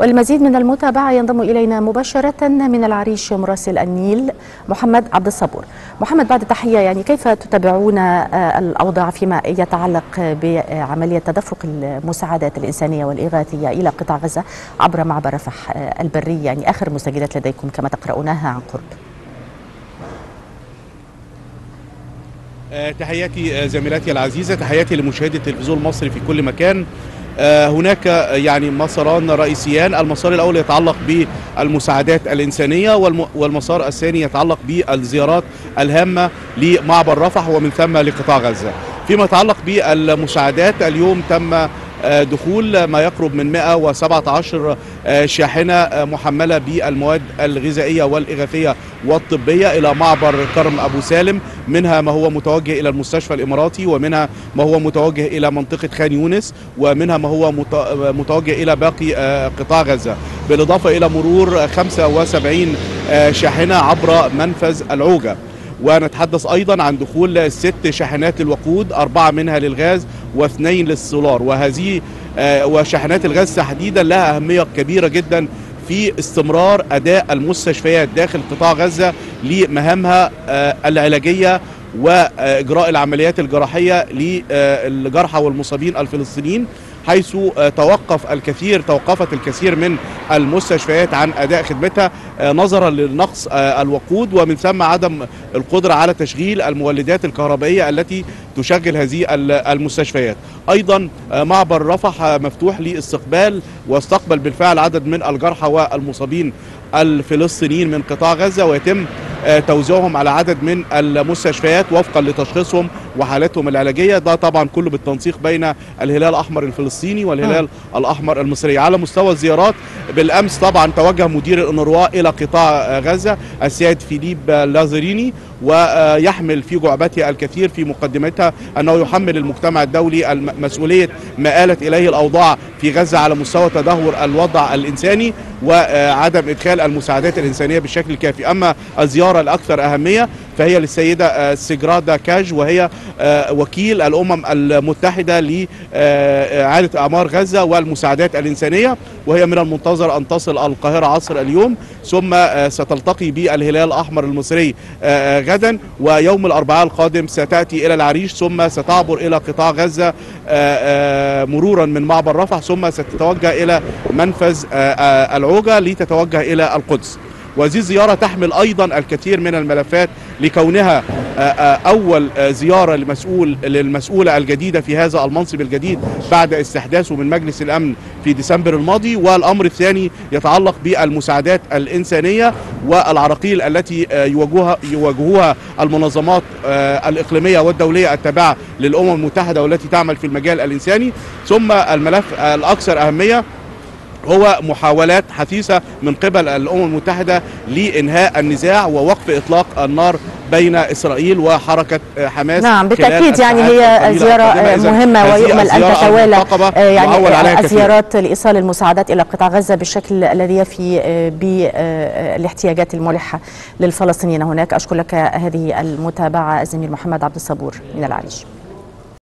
والمزيد من المتابعة ينضم إلينا مباشرة من العريش مراسل النيل محمد عبد الصبور. محمد، بعد التحية، يعني كيف تتابعون الأوضاع فيما يتعلق بعملية تدفق المساعدات الإنسانية والإغاثية إلى قطاع غزة عبر معبر رفح البري، يعني آخر المستجدات لديكم كما تقرؤونها عن قرب؟ تحياتي زميلاتي العزيزة، تحياتي لمشاهدي التلفزيون المصري في كل مكان. هناك يعني مساران رئيسيان، المسار الأول يتعلق بالمساعدات الإنسانية والمسار الثاني يتعلق بالزيارات الهامة لمعبر رفح ومن ثم لقطاع غزة. فيما يتعلق بالمساعدات، اليوم تم دخول ما يقرب من 117 شاحنة محملة بالمواد الغذائية والإغاثية والطبية إلى معبر كرم أبو سالم، منها ما هو متوجه إلى المستشفى الإماراتي، ومنها ما هو متوجه إلى منطقة خان يونس، ومنها ما هو متوجه إلى باقي قطاع غزة، بالإضافة إلى مرور 75 شاحنة عبر منفذ العوجة. ونتحدث أيضا عن دخول 6 شاحنات للوقود، 4 منها للغاز و2 للسولار، وهذه وشاحنات الغاز تحديدا لها أهمية كبيرة جدا في استمرار أداء المستشفيات داخل قطاع غزة لمهامها العلاجية وإجراء العمليات الجراحية للجرحى والمصابين الفلسطينيين، حيث توقفت الكثير من المستشفيات عن أداء خدمتها نظرا لنقص الوقود، ومن ثم عدم القدرة على تشغيل المولدات الكهربائية التي تشغل هذه المستشفيات. أيضا معبر رفح مفتوح للاستقبال، واستقبل بالفعل عدد من الجرحى والمصابين الفلسطينيين من قطاع غزة، ويتم توزيعهم على عدد من المستشفيات وفقا لتشخيصهم وحالاتهم العلاجية. ده طبعا كله بالتنسيق بين الهلال الأحمر الفلسطيني والهلال الأحمر المصري. على مستوى الزيارات، بالأمس طبعا توجه مدير الأونروا إلى قطاع غزة السيد فيليب لازريني، ويحمل في جعبته الكثير في مقدمتها أنه يحمل المجتمع الدولي مسؤولية ما آلت إليه الأوضاع في غزة على مستوى تدهور الوضع الإنساني وعدم إدخال المساعدات الإنسانية بالشكل الكافي. أما الزيارة الأكثر أهمية فهي للسيدة سيجرادا كاج، وهي وكيل الأمم المتحدة لإعادة أعمار غزة والمساعدات الإنسانية، وهي من المنتظر أن تصل القاهرة عصر اليوم، ثم ستلتقي بالهلال الأحمر المصري غدا، ويوم الأربعاء القادم ستأتي إلى العريش، ثم ستعبر إلى قطاع غزة مرورا من معبر رفح، ثم ستتوجه إلى منفذ العوجة لتتوجه إلى القدس. وهذه الزيارة تحمل أيضا الكثير من الملفات لكونها أول زيارة للمسؤولة الجديدة في هذا المنصب الجديد بعد استحداثه من مجلس الأمن في ديسمبر الماضي. والأمر الثاني يتعلق بالمساعدات الإنسانية والعراقيل التي يواجهوها المنظمات الإقليمية والدولية التابعة للأمم المتحدة والتي تعمل في المجال الإنساني. ثم الملف الأكثر أهمية هو محاولات حثيثة من قبل الأمم المتحدة لإنهاء النزاع ووقف إطلاق النار بين إسرائيل وحركة حماس. نعم بالتأكيد، يعني هي زيارة مهمة ويؤمل أن تتوالى يعني الزيارات لإيصال المساعدات إلى قطاع غزة بالشكل الذي يفي بالاحتياجات الملحة للفلسطينيين هناك. أشكر لك هذه المتابعة الزميل محمد عبد الصبور من العريش.